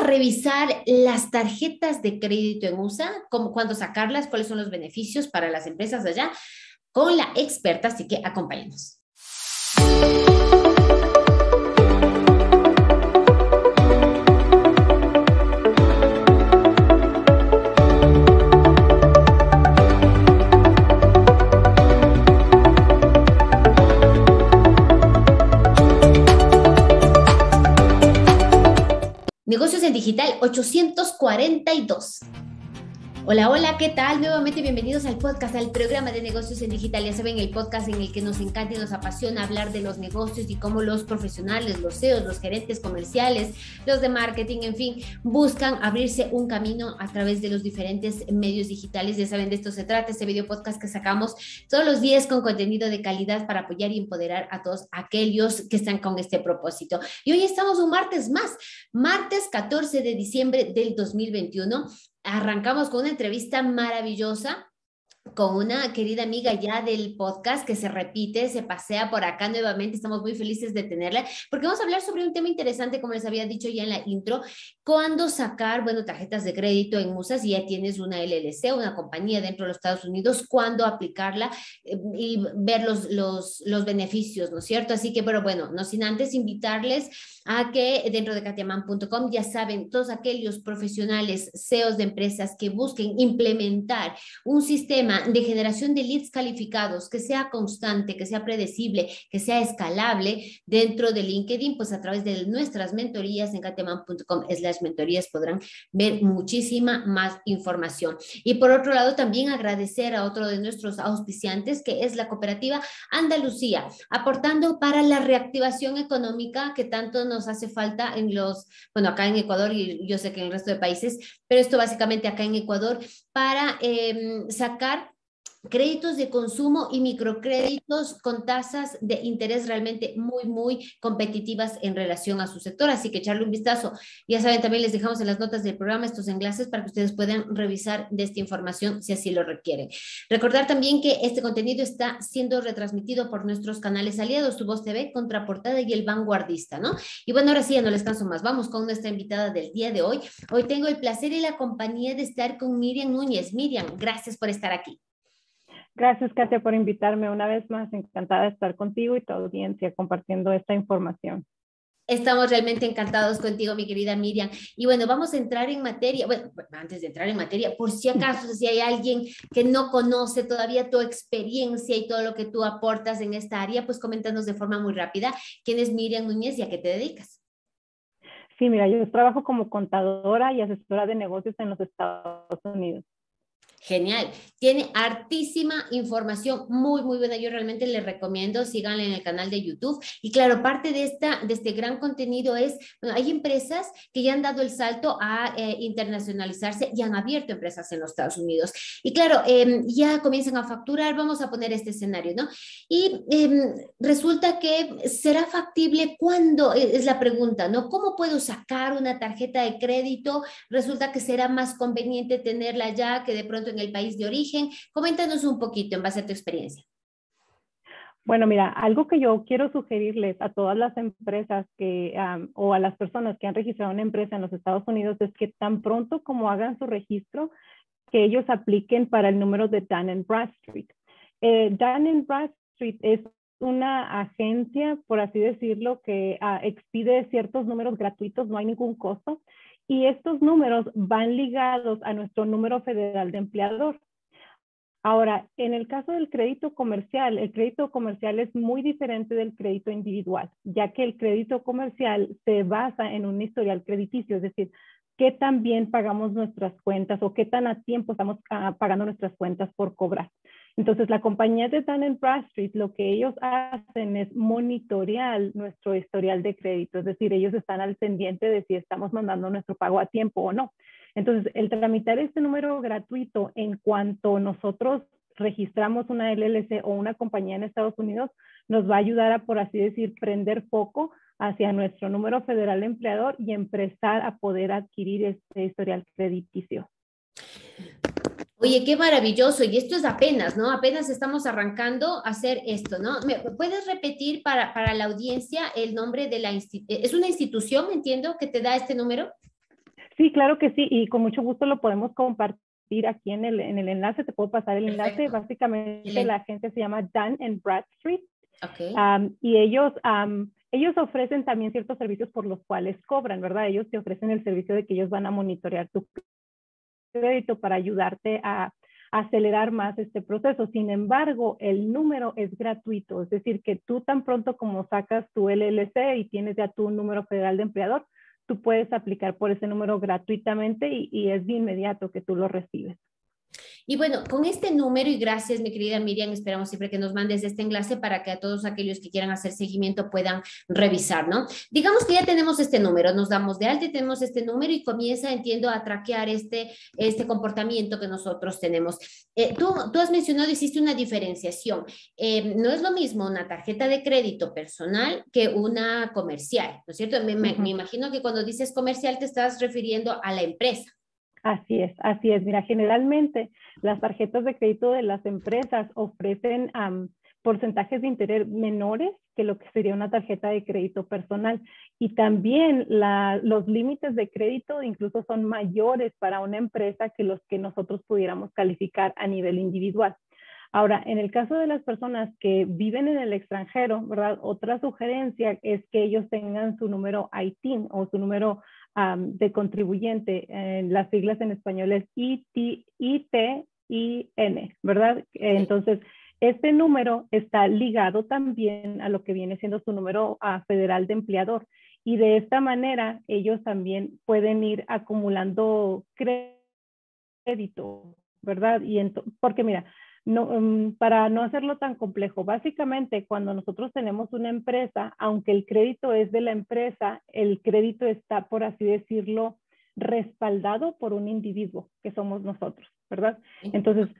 a revisar las tarjetas de crédito en USA, cómo, cuándo sacarlas, cuáles son los beneficios para las empresas de allá, con la experta, así que acompáñenos. Negocios en Digital 842. Hola, hola, ¿qué tal? Nuevamente bienvenidos al podcast, al programa de Negocios en Digital. Ya saben, el podcast en el que nos encanta y nos apasiona hablar de los negocios y cómo los profesionales, los CEOs, los gerentes comerciales, los de marketing, en fin, buscan abrirse un camino a través de los diferentes medios digitales. Ya saben, de esto se trata este video podcast que sacamos todos los días con contenido de calidad para apoyar y empoderar a todos aquellos que están con este propósito. Y hoy estamos un martes más, martes 14 de diciembre del 2021. Arrancamos con una entrevista maravillosa con una querida amiga ya del podcast que se repite, se pasea por acá nuevamente. Estamos muy felices de tenerla porque vamos a hablar sobre un tema interesante, como les había dicho ya en la intro, cuándo sacar, bueno, tarjetas de crédito en USA si ya tienes una LLC, una compañía dentro de los Estados Unidos, cuándo aplicarla y ver los beneficios, ¿no es cierto? Así que, pero bueno, no sin antes invitarles a que dentro de katyaamán.com, ya saben, todos aquellos profesionales, CEOs de empresas que busquen implementar un sistema de generación de leads calificados que sea constante, que sea predecible, que sea escalable dentro de LinkedIn, pues a través de nuestras mentorías en katyaamán.com/mentorías podrán ver muchísima más información. Y por otro lado, también agradecer a otro de nuestros auspiciantes, que es la Cooperativa Andalucía, aportando para la reactivación económica que tanto nos hace falta en los, bueno, acá en Ecuador y yo sé que en el resto de países, pero esto básicamente acá en Ecuador, para sacar créditos de consumo y microcréditos con tasas de interés realmente muy, muy competitivas en relación a su sector. Así que echarle un vistazo. Ya saben, también les dejamos en las notas del programa estos enlaces para que ustedes puedan revisar de esta información si así lo requieren. Recordar también que este contenido está siendo retransmitido por nuestros canales aliados, Tu Voz TV, Contraportada y El Vanguardista, ¿no? Y bueno, ahora sí, ya no les canso más. Vamos con nuestra invitada del día de hoy. Hoy tengo el placer y la compañía de estar con Miriam Núñez. Miriam, gracias por estar aquí. Gracias, Katya, por invitarme una vez más. Encantada de estar contigo y tu audiencia compartiendo esta información. Estamos realmente encantados contigo, mi querida Miriam. Y bueno, vamos a entrar en materia. Bueno, antes de entrar en materia, por si acaso, si hay alguien que no conoce todavía tu experiencia y todo lo que tú aportas en esta área, pues coméntanos de forma muy rápida quién es Miriam Núñez y a qué te dedicas. Sí, mira, yo trabajo como contadora y asesora de negocios en los Estados Unidos. Genial, tiene hartísima información, muy, muy buena. Yo realmente les recomiendo, síganla en el canal de YouTube. Y claro, parte de este gran contenido es, bueno, hay empresas que ya han dado el salto a internacionalizarse y han abierto empresas en los Estados Unidos. Y claro, ya comienzan a facturar, vamos a poner este escenario, ¿no? Y resulta que será factible cuando, es la pregunta, ¿no? ¿Cómo puedo sacar una tarjeta de crédito? Resulta que será más conveniente tenerla ya que de pronto en el país de origen. Coméntanos un poquito en base a tu experiencia. Bueno, mira, algo que yo quiero sugerirles a todas las empresas que, o a las personas que han registrado una empresa en los Estados Unidos es que tan pronto como hagan su registro, que ellos apliquen para el número de Dun & Bradstreet. Dun & Bradstreet es una agencia, por así decirlo, que expide ciertos números gratuitos, no hay ningún costo. Y estos números van ligados a nuestro número federal de empleador. Ahora, en el caso del crédito comercial, el crédito comercial es muy diferente del crédito individual, ya que el crédito comercial se basa en un historial crediticio, es decir, qué tan bien pagamos nuestras cuentas o qué tan a tiempo estamos pagando nuestras cuentas por cobrar. Entonces, la compañía de Dun & Bradstreet, lo que ellos hacen es monitorear nuestro historial de crédito. Es decir, ellos están al pendiente de si estamos mandando nuestro pago a tiempo o no. Entonces, el tramitar este número gratuito en cuanto nosotros registramos una LLC o una compañía en Estados Unidos, nos va a ayudar a, por así decir, prender foco hacia nuestro número federal empleador y empezar a poder adquirir este historial crediticio. Oye, qué maravilloso, y esto es apenas, ¿no? Apenas estamos arrancando a hacer esto, ¿no? ¿Me puedes repetir para la audiencia el nombre de la institución? ¿Es una institución, entiendo, que te da este número? Sí, claro que sí, y con mucho gusto lo podemos compartir aquí en el enlace. Te puedo pasar el enlace. Perfecto. Básicamente la agencia se llama Dun & Bradstreet. Okay. Y ellos ofrecen también ciertos servicios por los cuales cobran, ¿verdad? Ellos te ofrecen el servicio de que ellos van a monitorear tu crédito para ayudarte a acelerar más este proceso. Sin embargo, el número es gratuito, es decir, que tú tan pronto como sacas tu LLC y tienes ya tu número federal de empleador, tú puedes aplicar por ese número gratuitamente y es de inmediato que tú lo recibes. Y bueno, con este número, y gracias mi querida Miriam, esperamos siempre que nos mandes este enlace para que a todos aquellos que quieran hacer seguimiento puedan revisar, ¿no? Digamos que ya tenemos este número, nos damos de alta y tenemos este número y comienza, entiendo, a traquear este comportamiento que nosotros tenemos. Tú has mencionado, hiciste una diferenciación. No es lo mismo una tarjeta de crédito personal que una comercial, ¿no es cierto? Me imagino que cuando dices comercial te estás refiriendo a la empresa. Así es, mira, generalmente las tarjetas de crédito de las empresas ofrecen porcentajes de interés menores que lo que sería una tarjeta de crédito personal, y también los límites de crédito incluso son mayores para una empresa que los que nosotros pudiéramos calificar a nivel individual. Ahora, en el caso de las personas que viven en el extranjero, ¿verdad? Otra sugerencia es que ellos tengan su número ITIN o su número de contribuyente. Las siglas en español es ITIN, ¿verdad? Entonces, este número está ligado también a lo que viene siendo su número federal de empleador, y de esta manera ellos también pueden ir acumulando crédito, ¿verdad? Y porque mira, para no hacerlo tan complejo, básicamente cuando nosotros tenemos una empresa, aunque el crédito es de la empresa, el crédito está, por así decirlo, respaldado por un individuo que somos nosotros, ¿verdad? Entonces,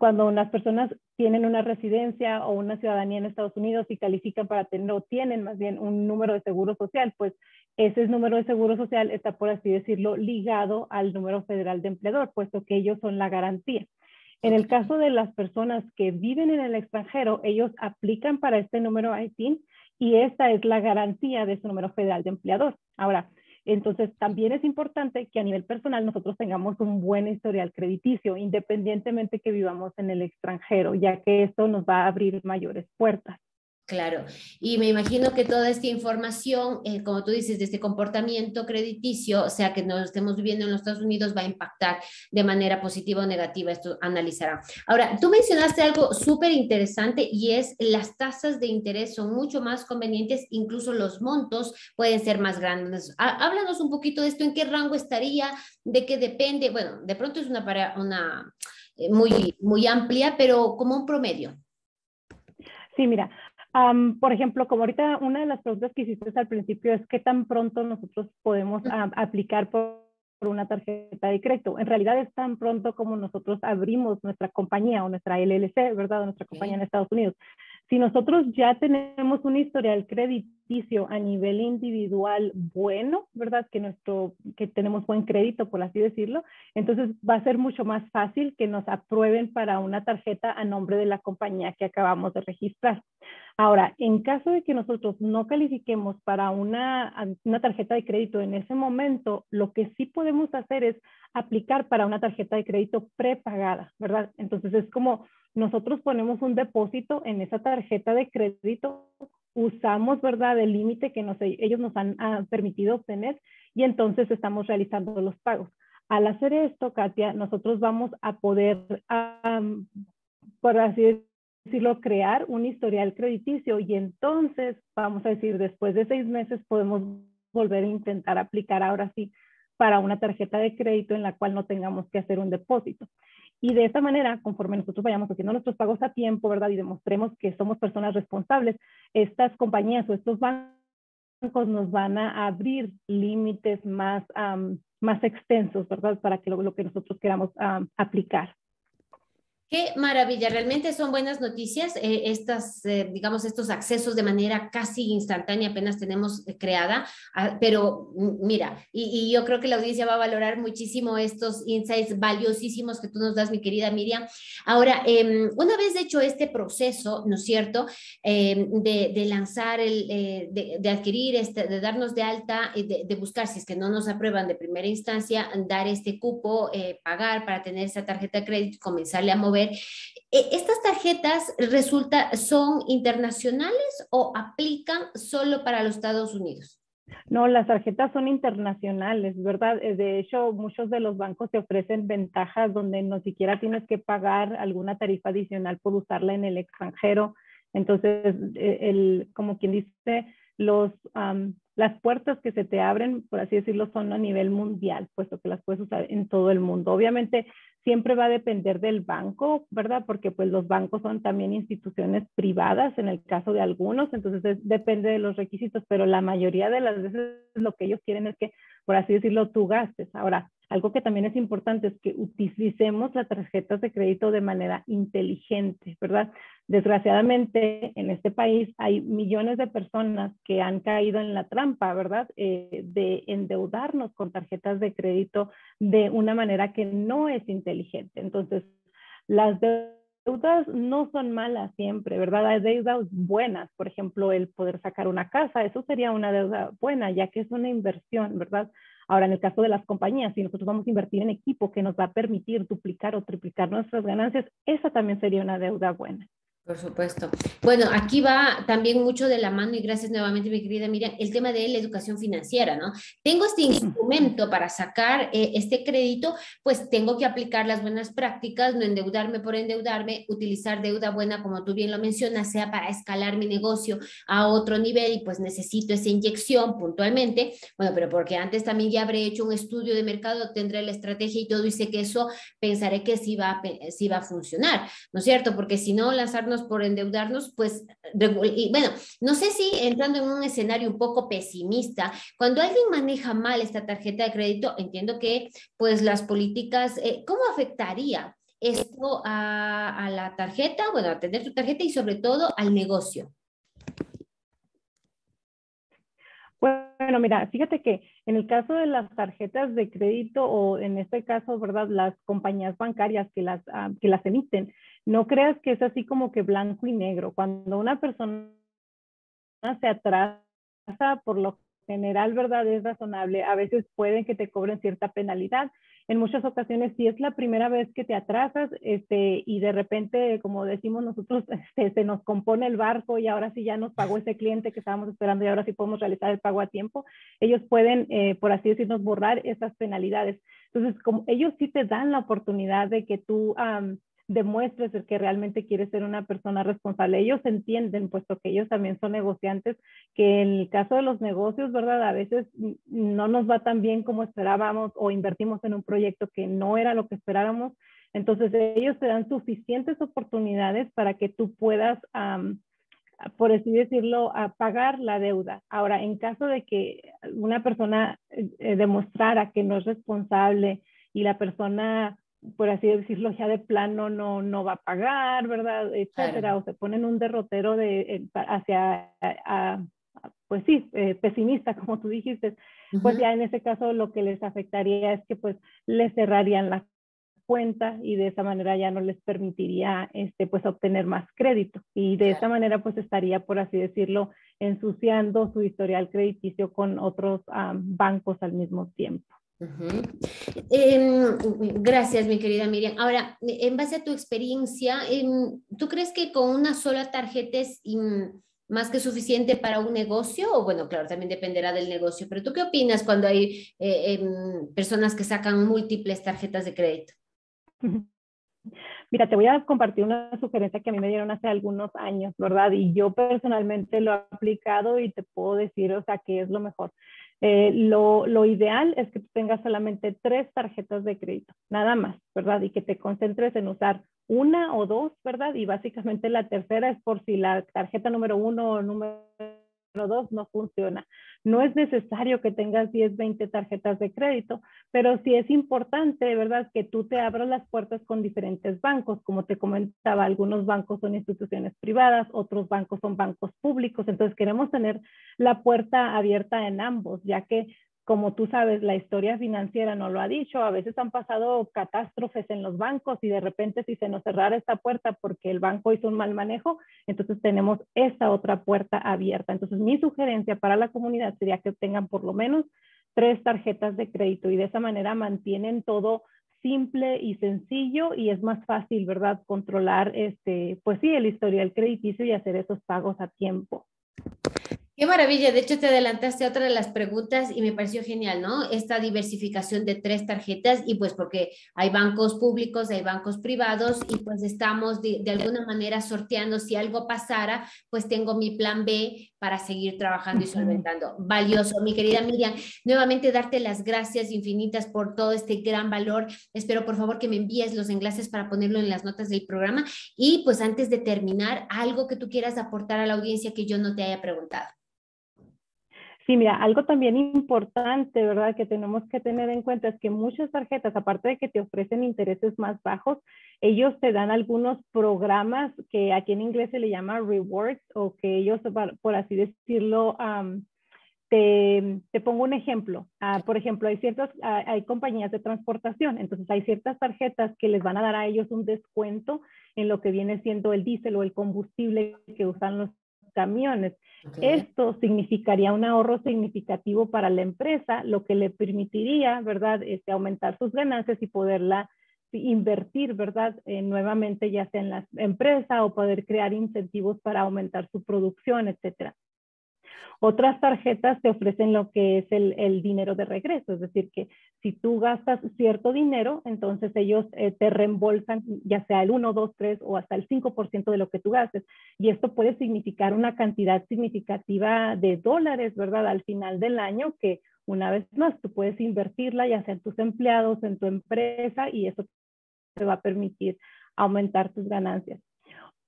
cuando las personas tienen una residencia o una ciudadanía en Estados Unidos y califican para tener, o tienen más bien un número de seguro social, pues ese número de seguro social está, por así decirlo, ligado al número federal de empleador, puesto que ellos son la garantía. En el caso de las personas que viven en el extranjero, ellos aplican para este número ITIN y esta es la garantía de su número federal de empleador. Ahora, entonces también es importante que a nivel personal nosotros tengamos un buen historial crediticio, independientemente que vivamos en el extranjero, ya que esto nos va a abrir mayores puertas. Claro, y me imagino que toda esta información, como tú dices, de este comportamiento crediticio, o sea que nos estemos viviendo en los Estados Unidos, va a impactar de manera positiva o negativa, esto analizará. Ahora, tú mencionaste algo súper interesante y es las tasas de interés son mucho más convenientes, incluso los montos pueden ser más grandes. Háblanos un poquito de esto, ¿en qué rango estaría? ¿De qué depende? Bueno, de pronto es una muy, muy amplia, pero como un promedio. Sí, mira. Por ejemplo, como ahorita una de las preguntas que hiciste al principio es qué tan pronto nosotros podemos aplicar por una tarjeta de crédito. En realidad es tan pronto como nosotros abrimos nuestra compañía o nuestra LLC, ¿verdad? O nuestra compañía en Estados Unidos. Si nosotros ya tenemos un historial crediticio a nivel individual bueno, ¿verdad? Que tenemos buen crédito, por así decirlo, entonces va a ser mucho más fácil que nos aprueben para una tarjeta a nombre de la compañía que acabamos de registrar. Ahora, en caso de que nosotros no califiquemos para una tarjeta de crédito en ese momento, lo que sí podemos hacer es aplicar para una tarjeta de crédito prepagada, ¿verdad? Entonces es como nosotros ponemos un depósito en esa tarjeta de crédito, usamos, ¿verdad?, el límite que ellos nos han permitido obtener y entonces estamos realizando los pagos. Al hacer esto, Katya, nosotros vamos a poder, por así decirlo, crear un historial crediticio y entonces, vamos a decir, después de 6 meses podemos volver a intentar aplicar ahora sí para una tarjeta de crédito en la cual no tengamos que hacer un depósito. Y de esta manera, conforme nosotros vayamos haciendo nuestros pagos a tiempo, ¿verdad? Y demostremos que somos personas responsables, estas compañías o estos bancos nos van a abrir límites más extensos, ¿verdad? Para que lo que nosotros queramos aplicar. Qué maravilla, realmente son buenas noticias estos accesos de manera casi instantánea apenas tenemos creada, pero mira, y yo creo que la audiencia va a valorar muchísimo estos insights valiosísimos que tú nos das, mi querida Miriam. Ahora, una vez hecho este proceso, ¿no es cierto?, de darnos de alta, de buscar, si es que no nos aprueban de primera instancia, dar este cupo, pagar para tener esa tarjeta de crédito y comenzarle a mover. ¿Estas tarjetas son internacionales o aplican solo para los Estados Unidos? No, las tarjetas son internacionales, ¿verdad? De hecho, muchos de los bancos te ofrecen ventajas donde no siquiera tienes que pagar alguna tarifa adicional por usarla en el extranjero. Entonces, como quien dice, las puertas que se te abren, por así decirlo, son a nivel mundial, puesto que las puedes usar en todo el mundo. Obviamente, siempre va a depender del banco, ¿verdad? Porque pues los bancos son también instituciones privadas en el caso de algunos, entonces depende de los requisitos, pero la mayoría de las veces lo que ellos quieren es que, por así decirlo, tú gastes. Ahora, algo que también es importante es que utilicemos las tarjetas de crédito de manera inteligente, ¿verdad? Desgraciadamente, en este país hay millones de personas que han caído en la trampa, ¿verdad? De endeudarnos con tarjetas de crédito de una manera que no es inteligente. Entonces, las deudas no son malas siempre, ¿verdad? Hay deudas buenas, por ejemplo, el poder sacar una casa, eso sería una deuda buena, ya que es una inversión, ¿verdad? Ahora, en el caso de las compañías, si nosotros vamos a invertir en equipo que nos va a permitir duplicar o triplicar nuestras ganancias, esa también sería una deuda buena. Por supuesto. Bueno, aquí va también mucho de la mano, y gracias nuevamente, mi querida Miriam, el tema de la educación financiera, ¿no? Tengo este instrumento para sacar este crédito, pues tengo que aplicar las buenas prácticas, no endeudarme por endeudarme, utilizar deuda buena, como tú bien lo mencionas, sea para escalar mi negocio a otro nivel, y pues necesito esa inyección puntualmente. Bueno, pero porque antes también ya habré hecho un estudio de mercado, tendré la estrategia y todo, y sé que eso pensaré que sí va a funcionar, ¿no es cierto? Porque si no, por endeudarnos, pues, y bueno, no sé si entrando en un escenario un poco pesimista, cuando alguien maneja mal esta tarjeta de crédito, entiendo que pues las políticas, ¿cómo afectaría esto a la tarjeta? Bueno, a tener tu tarjeta y sobre todo al negocio. Bueno, mira, fíjate que en el caso de las tarjetas de crédito, o en este caso, ¿verdad?, las compañías bancarias que las emiten, no creas que es así como que blanco y negro. Cuando una persona se atrasa, por lo general, ¿verdad?, es razonable. A veces pueden que te cobren cierta penalidad. En muchas ocasiones, si es la primera vez que te atrasas y de repente, como decimos nosotros, se nos compone el barco y ahora sí ya nos pagó ese cliente que estábamos esperando y ahora sí podemos realizar el pago a tiempo, ellos pueden, por así decirnos, borrar esas penalidades. Entonces, como ellos sí te dan la oportunidad de que tú demuestres que realmente quieres ser una persona responsable. Ellos entienden, puesto que ellos también son negociantes, que en el caso de los negocios, ¿verdad?, a veces no nos va tan bien como esperábamos, o invertimos en un proyecto que no era lo que esperábamos. Entonces, ellos te dan suficientes oportunidades para que tú puedas, por así decirlo, pagar la deuda. Ahora, en caso de que una persona demostrara que no es responsable y la persona, por así decirlo, ya de plano no va a pagar, ¿verdad?, etcétera, claro, o se ponen un derrotero pesimista, como tú dijiste, pues ya en ese caso lo que les afectaría es que pues les cerrarían la cuenta y de esa manera ya no les permitiría pues obtener más crédito, y de esa manera pues estaría, por así decirlo, ensuciando su historial crediticio con otros bancos al mismo tiempo. Gracias, mi querida Miriam. Ahora, en base a tu experiencia, ¿tú crees que con una sola tarjeta es más que suficiente para un negocio? O bueno, claro, también dependerá del negocio, pero ¿tú qué opinas cuando hay personas que sacan múltiples tarjetas de crédito? Mira, te voy a compartir una sugerencia que a mí me dieron hace algunos años, ¿verdad? Y yo personalmente lo he aplicado y te puedo decir, o sea, que es lo mejor. Lo ideal es que tú tengas solamente 3 tarjetas de crédito, nada más, ¿verdad? Y que te concentres en usar una o dos, ¿verdad? Y básicamente la tercera es por si la tarjeta número 1 o número 2 no funciona. No es necesario que tengas 10, 20 tarjetas de crédito, pero sí es importante, de verdad, que tú te abras las puertas con diferentes bancos. Como te comentaba, algunos bancos son instituciones privadas, otros bancos son bancos públicos. Entonces queremos tener la puerta abierta en ambos, ya que, como tú sabes, la historia financiera no lo ha dicho. A veces han pasado catástrofes en los bancos y de repente si se nos cerrara esta puerta porque el banco hizo un mal manejo, entonces tenemos esta otra puerta abierta. Entonces mi sugerencia para la comunidad sería que tengan por lo menos 3 tarjetas de crédito y de esa manera mantienen todo simple y sencillo y es más fácil, ¿verdad?, controlar pues sí, el historial crediticio y hacer esos pagos a tiempo. Qué maravilla, de hecho te adelantaste a otra de las preguntas y me pareció genial, ¿no? Esta diversificación de 3 tarjetas y pues porque hay bancos públicos, hay bancos privados y pues estamos de alguna manera sorteando. Si algo pasara, pues tengo mi plan B para seguir trabajando y solventando. Valioso, mi querida Miriam, nuevamente darte las gracias infinitas por todo este gran valor. Espero por favor que me envíes los enlaces para ponerlo en las notas del programa y pues antes de terminar, algo que tú quieras aportar a la audiencia que yo no te haya preguntado. Sí, mira, algo también importante, ¿verdad?, que tenemos que tener en cuenta es que muchas tarjetas, aparte de que te ofrecen intereses más bajos, ellos te dan algunos programas que aquí en inglés se le llama rewards o que ellos, por así decirlo, te pongo un ejemplo. Por ejemplo, hay compañías de transportación, entonces hay ciertas tarjetas que les van a dar a ellos un descuento en lo que viene siendo el diésel o el combustible que usan los camiones. Okay. Esto significaría un ahorro significativo para la empresa, lo que le permitiría, ¿verdad?, aumentar sus ganancias y poderla invertir, ¿verdad?, nuevamente ya sea en la empresa o poder crear incentivos para aumentar su producción, etcétera. Otras tarjetas te ofrecen lo que es el dinero de regreso, es decir, que si tú gastas cierto dinero, entonces ellos te reembolsan ya sea el 1, 2, 3 o hasta el 5% de lo que tú gastes. Y esto puede significar una cantidad significativa de dólares, ¿verdad?, al final del año que una vez más tú puedes invertirla ya sea en tus empleados, en tu empresa y eso te va a permitir aumentar tus ganancias.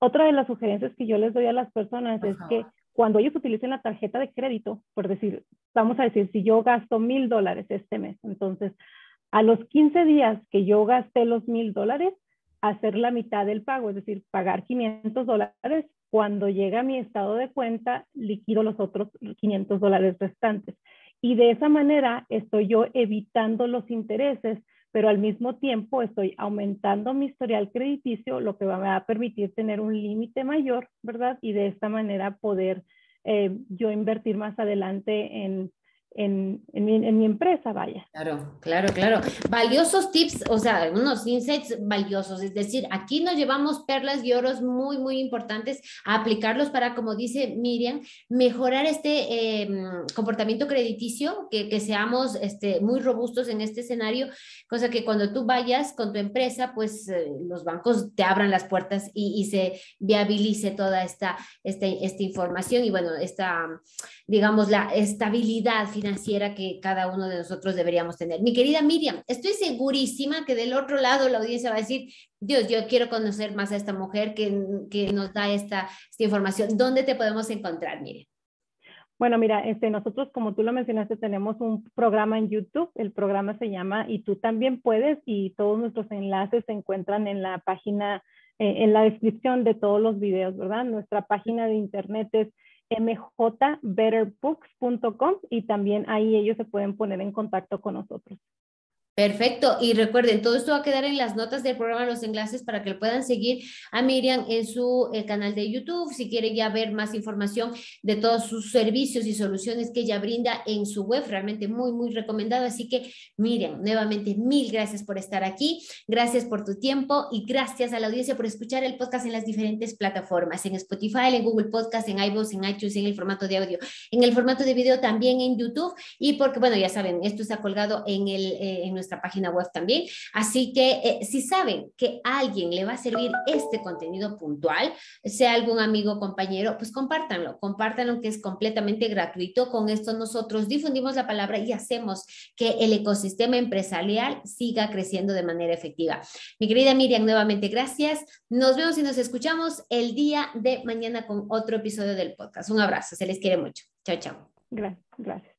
Otra de las sugerencias que yo les doy a las personas es que cuando ellos utilicen la tarjeta de crédito, por decir, vamos a decir, si yo gasto $1,000 este mes, entonces a los 15 días que yo gasté los $1,000, hacer la mitad del pago, es decir, pagar $500, cuando llega a mi estado de cuenta, liquido los otros $500 restantes. Y de esa manera estoy yo evitando los intereses, pero al mismo tiempo estoy aumentando mi historial crediticio, lo que me va a permitir tener un límite mayor, ¿verdad? Y de esta manera poder yo invertir más adelante en mi empresa, vaya. Claro, claro, claro. Valiosos tips, o sea, unos insights valiosos, es decir, aquí nos llevamos perlas y oros muy, muy importantes a aplicarlos para, como dice Miriam, mejorar este comportamiento crediticio, que seamos muy robustos en este escenario, cosa que cuando tú vayas con tu empresa, pues los bancos te abran las puertas y se viabilice toda esta información y bueno, digamos, la estabilidad financiera que cada uno de nosotros deberíamos tener. Mi querida Miriam, estoy segurísima que del otro lado la audiencia va a decir, Dios, yo quiero conocer más a esta mujer que nos da esta información. ¿Dónde te podemos encontrar, Miriam? Bueno, mira, nosotros, como tú lo mencionaste, tenemos un programa en YouTube. El programa se llama Y Tú También Puedes y todos nuestros enlaces se encuentran en la página, en la descripción de todos los videos, ¿verdad? Nuestra página de internet es MJBetterBooks.com y también ahí ellos se pueden poner en contacto con nosotros. Perfecto, y recuerden, todo esto va a quedar en las notas del programa, los enlaces para que puedan seguir a Miriam en su canal de YouTube, si quiere ya ver más información de todos sus servicios y soluciones que ella brinda en su web, realmente muy, muy recomendado. Así que Miriam, nuevamente 1000 gracias por estar aquí, gracias por tu tiempo y gracias a la audiencia por escuchar el podcast en las diferentes plataformas, en Spotify, en Google Podcast, en iVoox, en iTunes, en el formato de audio, en el formato de video también en YouTube y porque, bueno, ya saben, esto está colgado en nuestro nuestra página web también. Así que si saben que a alguien le va a servir este contenido puntual, sea algún amigo o compañero, pues compártanlo, que es completamente gratuito. Con esto nosotros difundimos la palabra y hacemos que el ecosistema empresarial siga creciendo de manera efectiva. Mi querida Miriam, nuevamente gracias. Nos vemos y nos escuchamos el día de mañana con otro episodio del podcast. Un abrazo, se les quiere mucho. Chao, chao. Gracias.